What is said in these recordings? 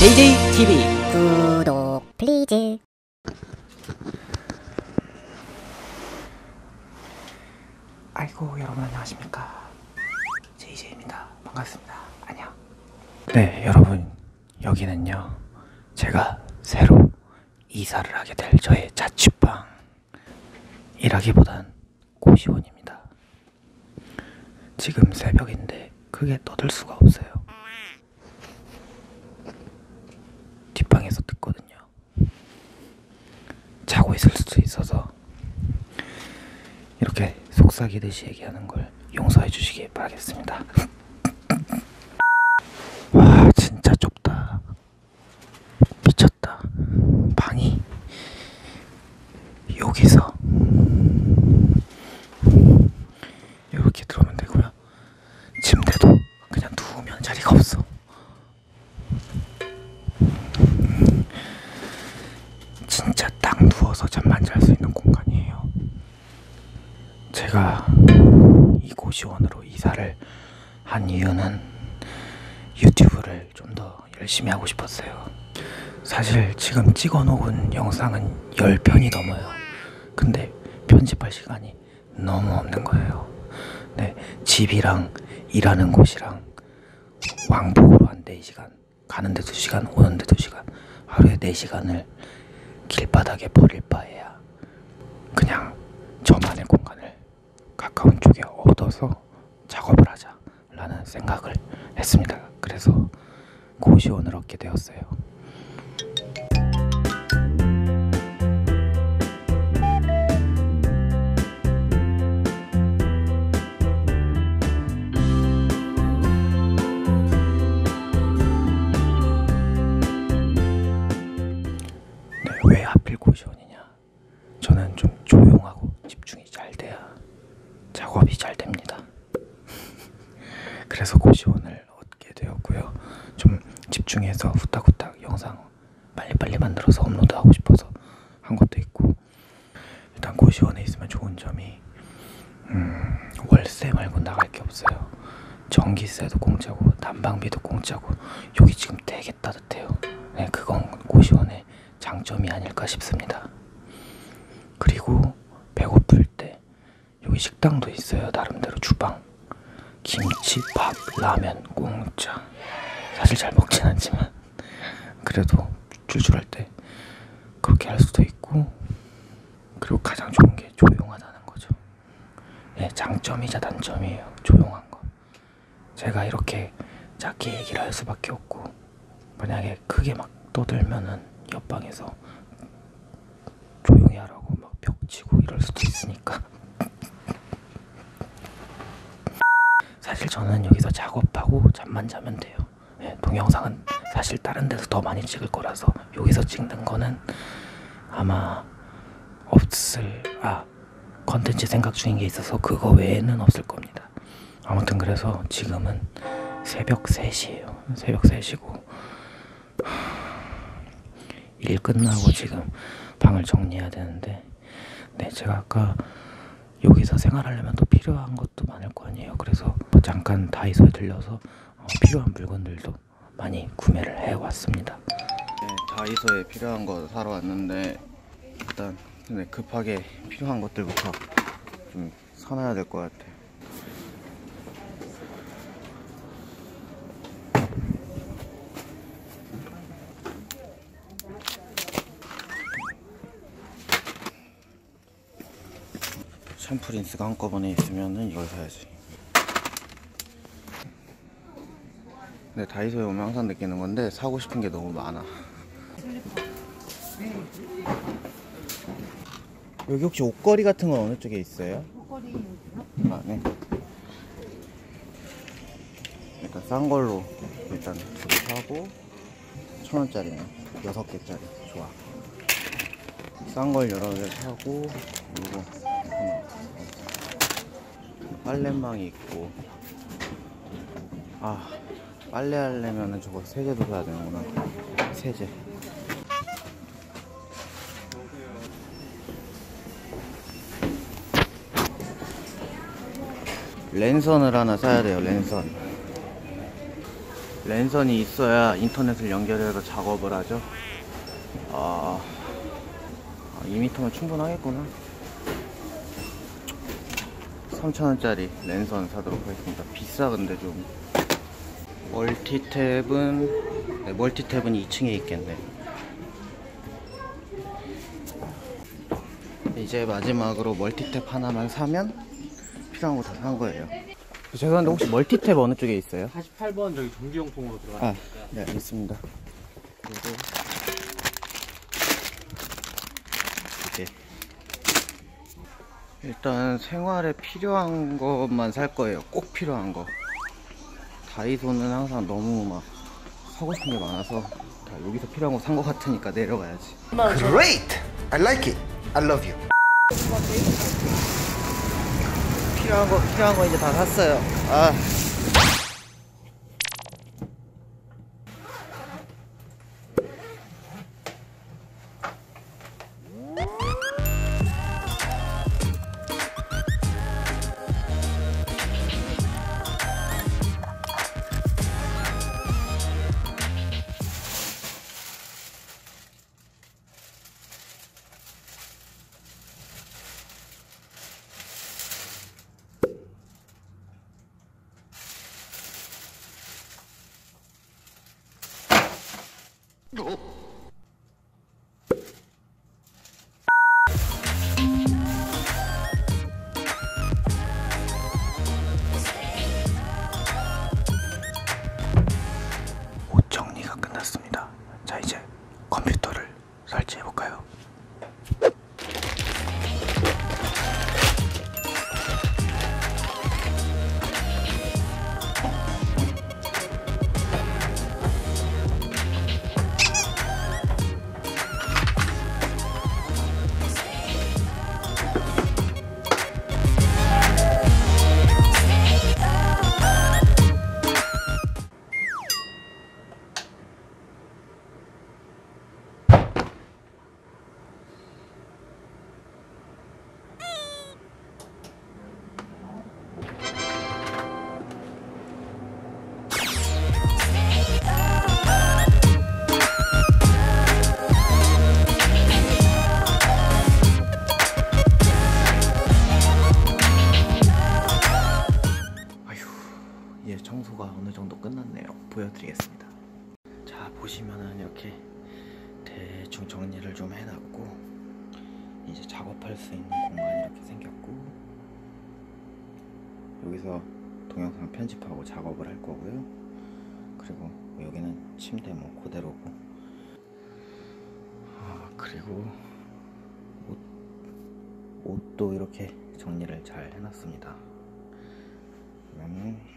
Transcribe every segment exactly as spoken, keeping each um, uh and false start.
제이제이 티비 구독 플리즈. 아이고, 여러분 안녕하십니까, 제이제이입니다. 반갑습니다. 안녕. 네, 여러분, 여기는요 제가 새로 이사를 하게 될 저의 자취방, 이라기보단 고시원입니다. 지금 새벽인데 크게 떠들 수가 없어요. 뒷방에서 듣거든요. 자고 있을 수도 있어서 이렇게 속삭이듯이 얘기하는 걸 용서해 주시기 바라겠습니다. 와, 진짜 좁다. 미쳤다. 방이 여기서 이렇게 들어오면 되고요. 침대도 그냥 누우면 자리가 없어. 진짜 딱 누워서 잠만 잘 수 있는 공간이에요. 제가 이 고시원으로 이사를 한 이유는 유튜브를 좀 더 열심히 하고 싶었어요. 사실 지금 찍어놓은 영상은 열 편이 넘어요. 근데 편집할 시간이 너무 없는 거예요. 네, 집이랑 일하는 곳이랑 왕복으로 한 네 시간, 가는데 두 시간, 오는데 두 시간, 하루에 네 시간을 길바닥에 버릴 바에야 그냥 저만의 공간을 가까운 쪽에 얻어서 작업을 하자라는 생각을 했습니다. 그래서 고시원을 얻게 되었어요. 왜 하필 고시원이냐? 저는 좀 조용하고 집중이 잘 돼야 작업이 잘 됩니다. 그래서 고시원을 얻게 되었고요. 좀 집중해서 후딱후딱 영상 빨리빨리 만들어서 업로드하고 싶어서 한 것도 있고, 일단 고시원에 있으면 좋은 점이 음, 월세 말고 나갈 게 없어요. 전기세도 공짜고 난방비도 공짜고, 여기 지금 되게 따뜻해요. 네, 그건 고시원에 장점이 아닐까 싶습니다. 그리고 배고플 때 여기 식당도 있어요. 나름대로 주방, 김치, 밥, 라면 공짜. 사실 잘 먹진 않지만 그래도 출출할 때 그렇게 할 수도 있고, 그리고 가장 좋은 게 조용하다는 거죠. 예, 장점이자 단점이에요. 조용한 거. 제가 이렇게 작게 얘기를 할 수밖에 없고, 만약에 크게 막 떠들면은 옆방에서 조용히 하라고 막 벽 치고 이럴 수도 있으니까. 사실 저는 여기서 작업하고 잠만 자면 돼요. 네, 동영상은 사실 다른 데서 더 많이 찍을 거라서 여기서 찍는 거는 아마 없을, 아 컨텐츠 생각 중인 게 있어서 그거 외에는 없을 겁니다. 아무튼 그래서 지금은 새벽 세 시예요. 새벽 세 시고 일 끝나고 지금 방을 정리해야 되는데, 네, 제가 아까 여기서 생활하려면 또 필요한 것도 많을 거 아니에요. 그래서 뭐 잠깐 다이소에 들려서 어, 필요한 물건들도 많이 구매를 해왔습니다. 네, 다이소에 필요한 거 사러 왔는데, 일단 근데 급하게 필요한 것들부터 좀 사놔야 될 것 같아요. 샴푸린스가 한꺼번에 있으면은 이걸 사야지. 근데 다이소에 오면 항상 느끼는 건데 사고 싶은 게 너무 많아. 여기 혹시 옷걸이 같은 건 어느 쪽에 있어요? 옷걸이 여기요? 아, 네. 일단 싼 걸로 일단 둘 사고, 천 원짜리네. 여섯 개짜리. 좋아. 싼 걸 여러 개 사고, 그리고 빨래망이 있고, 아 빨래 하려면은 저거 세제도 사야 되는구나. 세제. 랜선을 하나 사야 돼요. 랜선. 랜선이 있어야 인터넷을 연결해서 작업을 하죠. 아, 이 미터면 충분하겠구나. 삼천 원짜리 랜선 사도록 하겠습니다. 비싸. 근데 좀 멀티탭은 네, 멀티탭은 이 층에 있겠네. 이제 마지막으로 멀티탭 하나만 사면 필요한 거 다 산 거예요. 죄송한데 혹시 멀티탭 어느 쪽에 있어요? 사십팔 번 저기 전기용통으로 들어가니까. 아, 네, 있습니다. 그리고 이게 일단 생활에 필요한 것만 살 거예요. 꼭 필요한 거. 다이소는 항상 너무 막 사고 싶은 게 많아서 다 여기서 필요한 거 산 거 같으니까 내려가야지. Great! I like it! I love you. 필요한 거, 필요한 거 이제 다 샀어요. 아. 옷 정리가 끝났습니다. 자, 이제 컴퓨터를 설치해 볼까요? 보여드리겠습니다. 자, 보시면은 이렇게 대충 정리를 좀 해놨고, 이제 작업할 수 있는 공간이 이렇게 생겼고, 여기서 동영상 편집하고 작업을 할 거고요. 그리고 여기는 침대 뭐 그대로고, 아, 그리고 옷, 옷도 이렇게 정리를 잘 해놨습니다. 그러면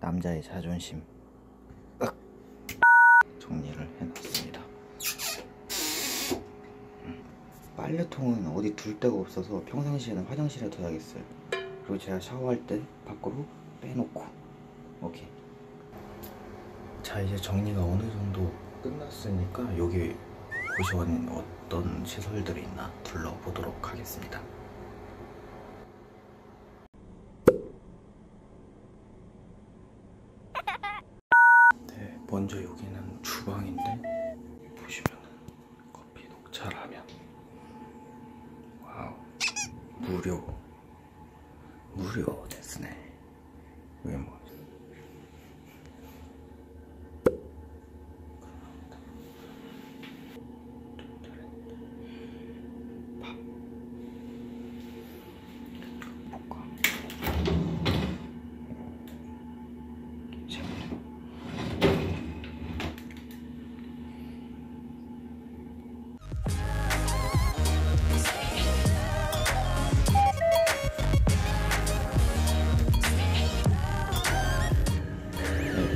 남자의 자존심 으악. 정리를 해놨습니다. 빨래통은 어디 둘 데가 없어서 평상시에는 화장실에 둬야겠어요. 그리고 제가 샤워할 때 밖으로 빼놓고. 오케이. 자, 이제 정리가 어느 정도 끝났으니까 여기 보시면 어떤 시설들이 있나 둘러보도록 하겠습니다. 먼저 여기는 주방인데, 보시면 커피, 녹차, 라면. 와우, 무료 무료 됐네. 이게 뭐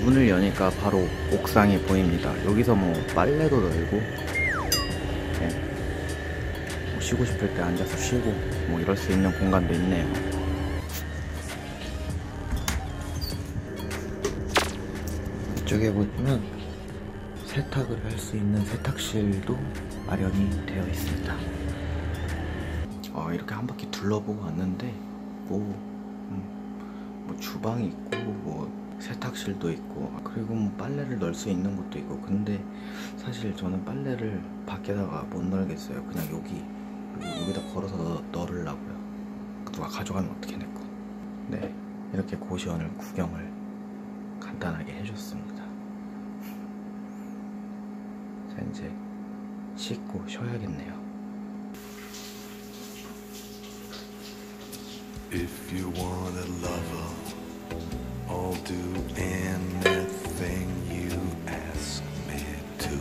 문을 여니까 바로 옥상이 보입니다. 여기서 뭐 빨래도 널고, 네, 뭐 쉬고 싶을 때 앉아서 쉬고 뭐 이럴 수 있는 공간도 있네요. 이쪽에 보면 세탁을 할 수 있는 세탁실도 마련이 되어 있습니다. 어, 이렇게 한 바퀴 둘러보고 왔는데 뭐, 음, 뭐 주방이 있고 뭐 세탁실도 있고, 그리고 뭐 빨래를 넣을 수 있는 것도 있고. 근데 사실 저는 빨래를 밖에다가 못 널겠어요. 그냥 여기 여기다 걸어서 넣으려고요. 누가 가져가면 어떻게 내고. 네, 이렇게 고시원을 구경을 간단하게 해줬습니다. 자, 이제 씻고 쉬어야겠네요. If you want a lover, I'll do anything you ask me to.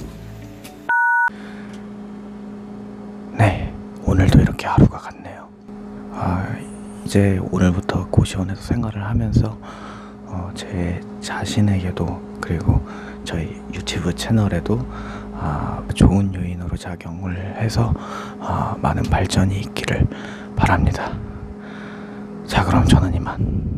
네, 오늘도 이렇게 하루가 갔네요. 아, 이제 오늘부터 고시원에서 생활을 하면서 어, 제 자신에게도, 그리고 저희 유튜브 채널에도 아, 좋은 요인으로 작용을 해서 아, 많은 발전이 있기를 바랍니다. 자, 그럼 저는 이만.